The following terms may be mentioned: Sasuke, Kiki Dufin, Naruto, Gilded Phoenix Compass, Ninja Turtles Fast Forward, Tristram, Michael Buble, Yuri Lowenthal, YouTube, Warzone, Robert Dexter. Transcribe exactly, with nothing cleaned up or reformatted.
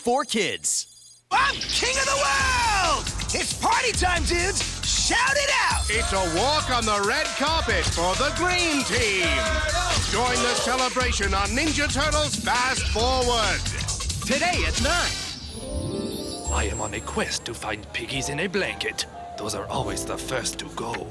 for kids. I'm king of the world! It's party time, dudes! Shout it out! It's a walk on the red carpet for the green team. Join the celebration on Ninja Turtles Fast Forward. Today at nine. I am on a quest to find piggies in a blanket. Those are always the first to go.